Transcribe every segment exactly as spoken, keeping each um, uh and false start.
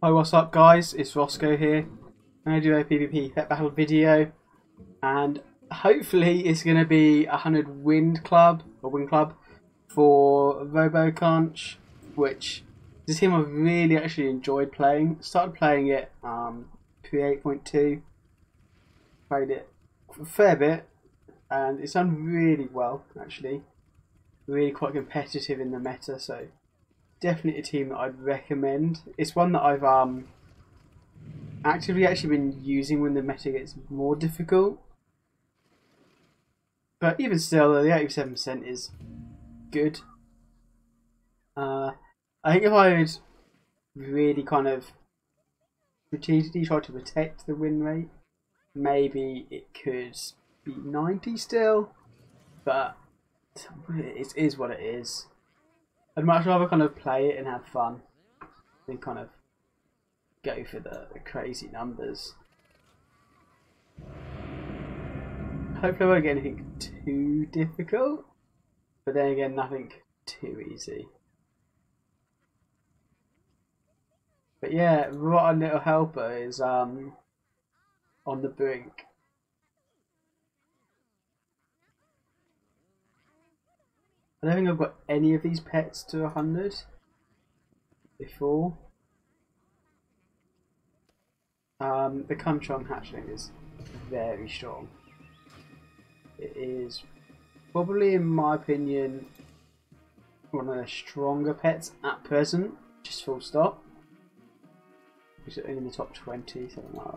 Hi, what's up guys, it's Roscoe here. I'm going to do a PvP pet battle video and hopefully it's going to be a one hundred win club or win club for Robo Kunch, which is a team I've really actually enjoyed playing. Started playing it um, pre eight point two, played it a fair bit and it's done really well actually. Really quite competitive in the meta, so definitely a team that I'd recommend. It's one that I've um, actively actually been using when the meta gets more difficult. But even still, the eighty-seven percent is good. Uh, I think if I would really kind of strategically try to protect the win rate, maybe it could be ninety still. But it is what it is. I'd much rather kind of play it and have fun than kind of go for the, the crazy numbers. Hopefully I won't get anything too difficult, but then again nothing too easy. But yeah, Rotten Little Helper is um, on the brink. I don't think I've got any of these pets to one hundred before. Um, the Kunchong Hatchling is very strong. It is probably, in my opinion, one of the stronger pets at present, just full stop. It's in the top twenty, something like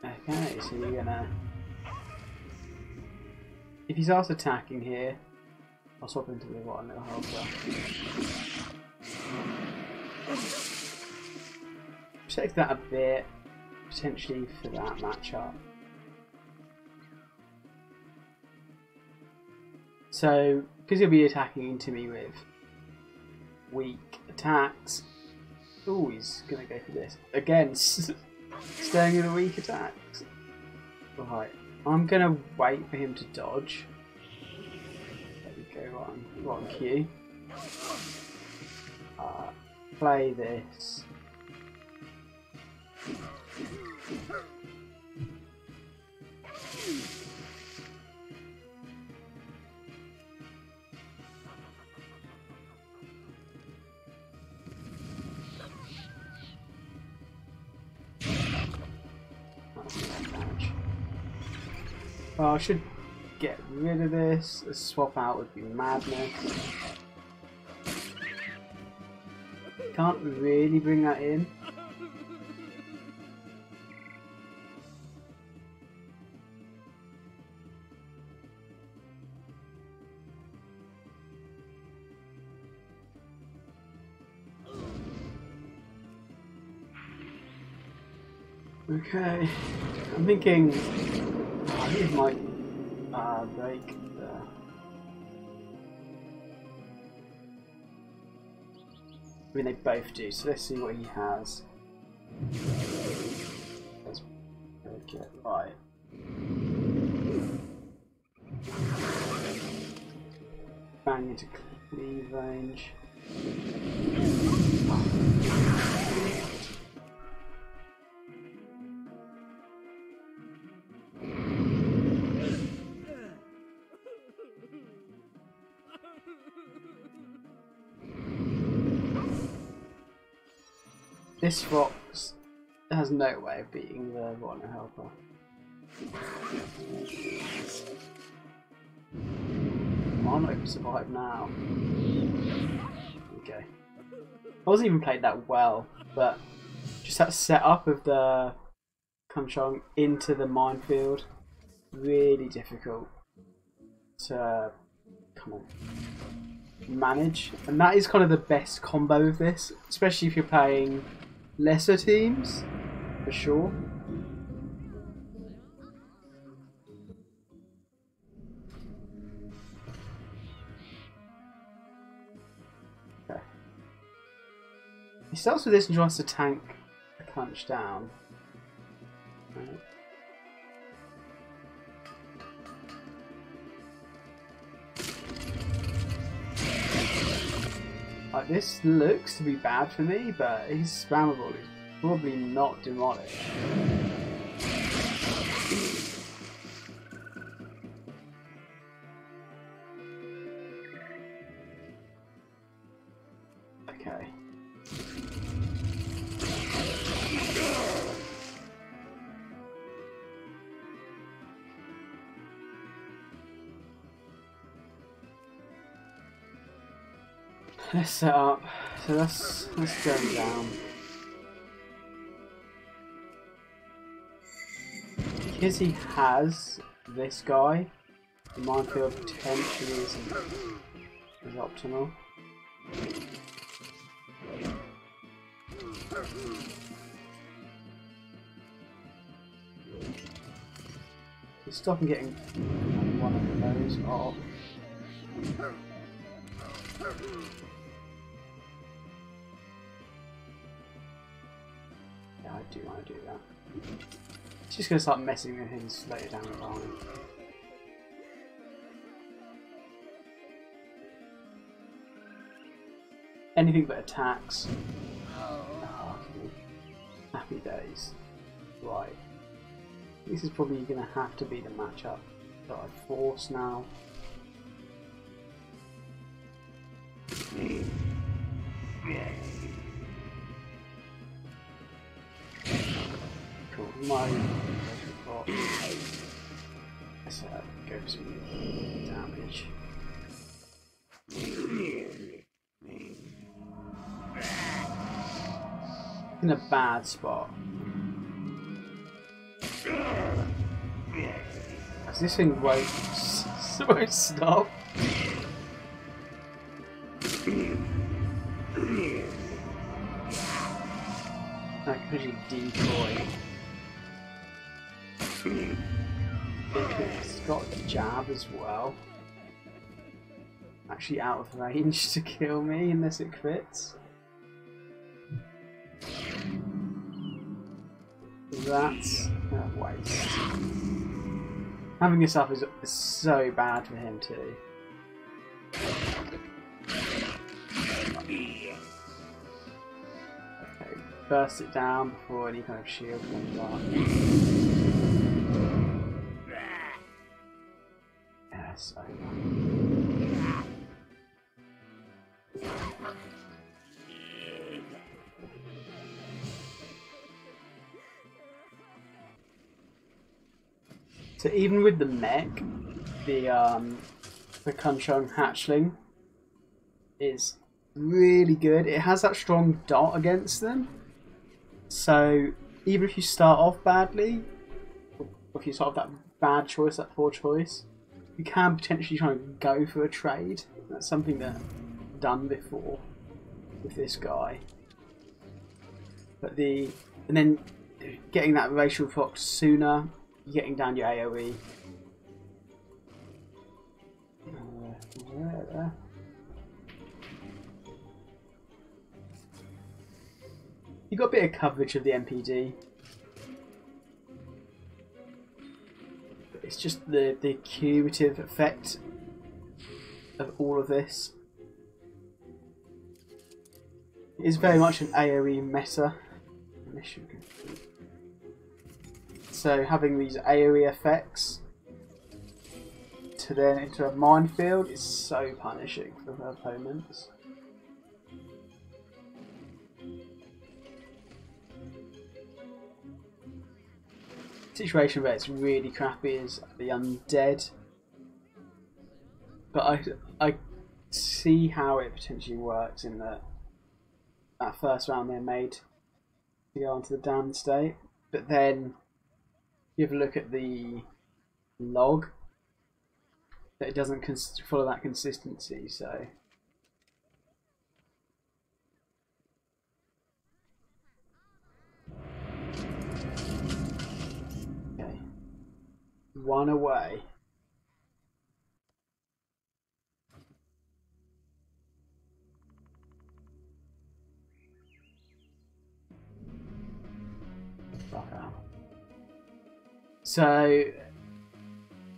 that. Okay, so you're gonna... If he's asked attacking here, I'll swap him to the Rotten Little Helper. Protect that a bit, potentially for that matchup. So, because he'll be attacking into me with weak attacks. Ooh, he's going to go for this. Again, staying with the weak attacks. Right. I'm gonna wait for him to dodge. There we go, right on, right on cue. Uh, play this. Oh, I should get rid of this. A swap out would be madness. Can't really bring that in. Okay, I'm thinking. I think it might uh, break the... I mean, they both do, so let's see what he has. Let's break it, right. Bang into cleave range. This rocks has no way of beating the Rotten Little Helper. I'm not even survive now. Okay. I wasn't even played that well, but just that setup of the Kunchong into the minefield, really difficult to come on manage. And that is kind of the best combo of this, especially if you're playing lesser teams, for sure. Okay. He starts with this and tries to tank the punch down. Right. Right, this looks to be bad for me, but his spammable is probably not demonic. Okay. Let's set up. So let's let's go down. Because he has this guy, the minefield potentially isn't is optimal. Let's stop him getting one of those off. Yeah, I do want to do that. It's just going to start messing with his later down the line. Anything but attacks. Oh, okay. Happy days. Right. This is probably going to have to be the matchup that I force now. Cool. My report. Let's uh, go for some damage. In a bad spot. Because this thing won't, won't stop. I could really decoy. It's got a jab as well. Actually out of range to kill me unless it fits. That's a waste. Having yourself is so bad for him too. Okay, burst it down before any kind of shield comes up. Yeah, so So even with the mech, the um, the Kunchong Hatchling is really good. It has that strong dot against them. So even if you start off badly, or if you start off that bad choice, that poor choice, you can potentially try and go for a trade. That's something that I've done before with this guy. But the and then getting that racial fox sooner. You're getting down your AoE. Uh, you got a bit of coverage of the M P D. But it's just the, the cumulative effect of all of this. It is very much an AoE meta. Mission complete. So having these AoE effects to then into a minefield is so punishing for the opponents. The situation where it's really crappy is the undead, but I I see how it potentially works in that that first round they're made to go onto the damned state, but then. You have a look at the log, that it doesn't cons follow that consistency, so. Okay. One away. Fuck out. So,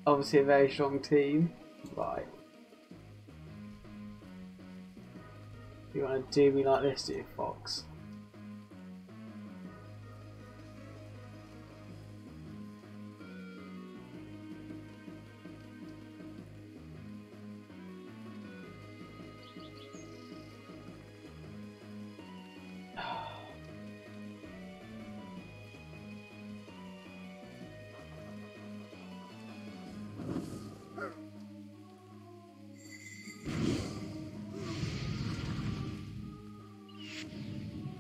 obviously a very strong team, right. You want to do me like this, do you, Fox?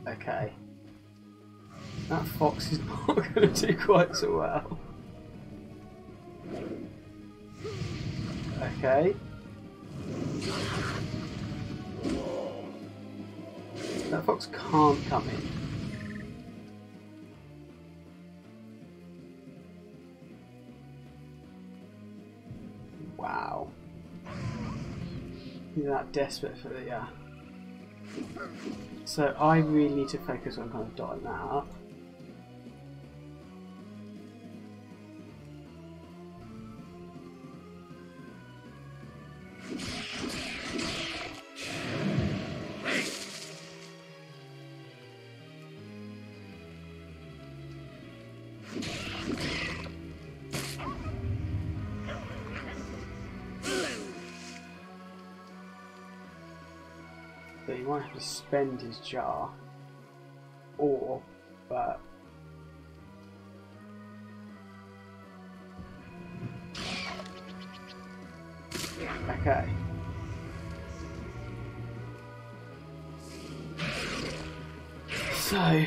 Okay, that fox is not going to do quite so well. Okay, that fox can't come in. Wow, you're that desperate for the uh. So I really need to focus on kind of dotting that up. He might have to spend his jar, or, but okay. So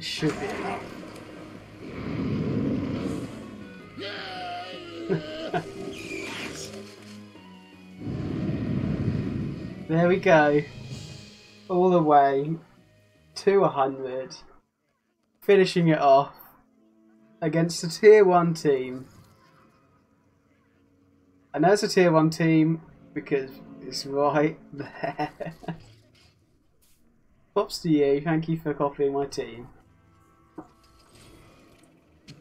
should be enough. There we go. All the way to a hundred. Finishing it off against a tier one team. I know it's a tier one team because it's right there. Props to you, thank you for copying my team.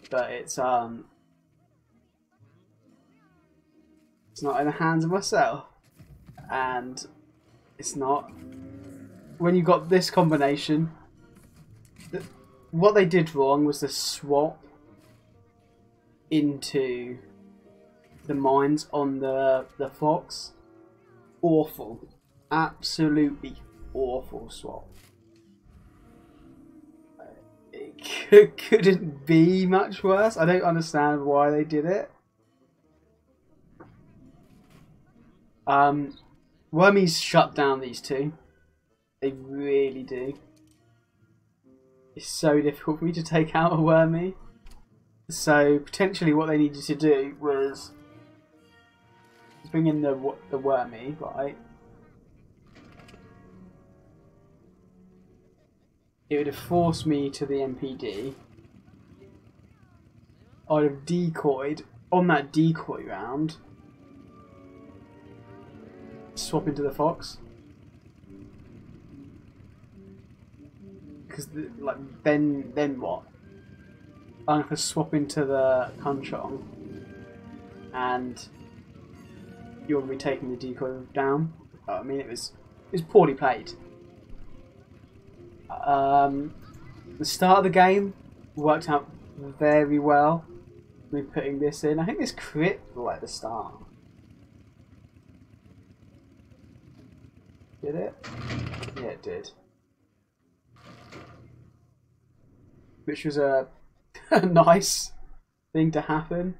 But it's um, it's not in the hands of myself, and it's not when you got this combination. The, what they did wrong was the swap into the mines on the the fox. Awful, absolutely awful swap. It couldn't be much worse. I don't understand why they did it. Um, Wormies shut down these two. They really do. It's so difficult for me to take out a Wormy. So potentially what they needed to do was bring in the, the Wormy, right? It would have forced me to the M P D. I'd have decoyed on that decoy round. Swap into the fox. Because the, like then then what? I'm gonna swap into the Kunchong, and you're gonna be taking the decoy down. I mean, it was it was poorly played. Um, the start of the game worked out very well with putting this in. I think this crit right at the start. Did it? Yeah, it did. Which was a, a nice thing to happen.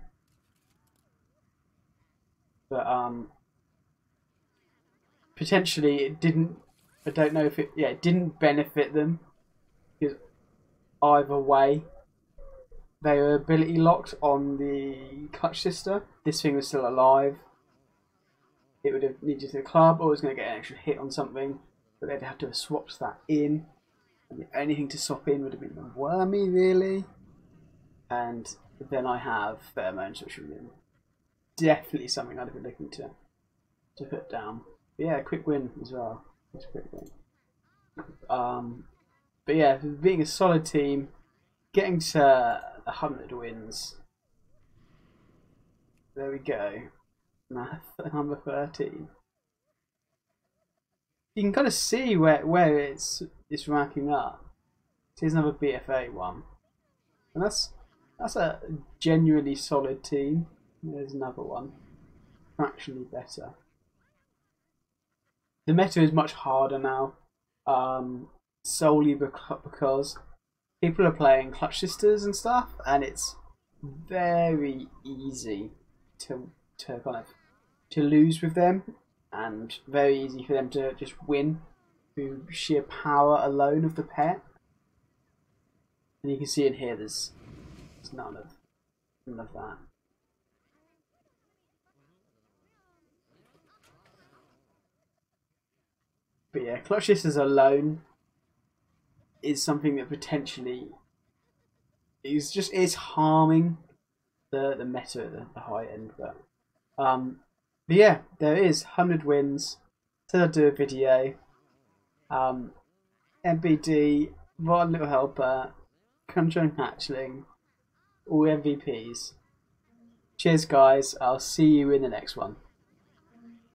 But um, potentially it didn't. I don't know if it, yeah, it didn't benefit them, because either way, they were ability locked on the Clutch Sister. This thing was still alive. It would have needed to the club, or it was going to get an extra hit on something, but they'd have to have swapped that in. And the only thing to swap in would have been the Wormy, really. And But then I have pheromones, which would be definitely something I'd have been looking to to put down. But yeah, quick win as well. That's a quick win. Um, but yeah, being a solid team, getting to a hundred wins. There we go. Math number thirteen. You can kind of see where where it's it's ranking up. Here's another B F A one, and that's that's a genuinely solid team. There's another one, fractionally better. The meta is much harder now, um, solely because people are playing Clutch Sisters and stuff, and it's very easy to to kind of to lose with them, and very easy for them to just win through sheer power alone of the pet. And you can see in here, there's, there's none of none of that. But yeah, Clutch Sisters alone is something that potentially is just is harming the the meta at the, the high end. But um, but yeah, there is one hundred wins. So I'll do a video. Um, M B D, Rotten Little Helper, Kunchong Hatchling, all M V Ps. Cheers, guys. I'll see you in the next one.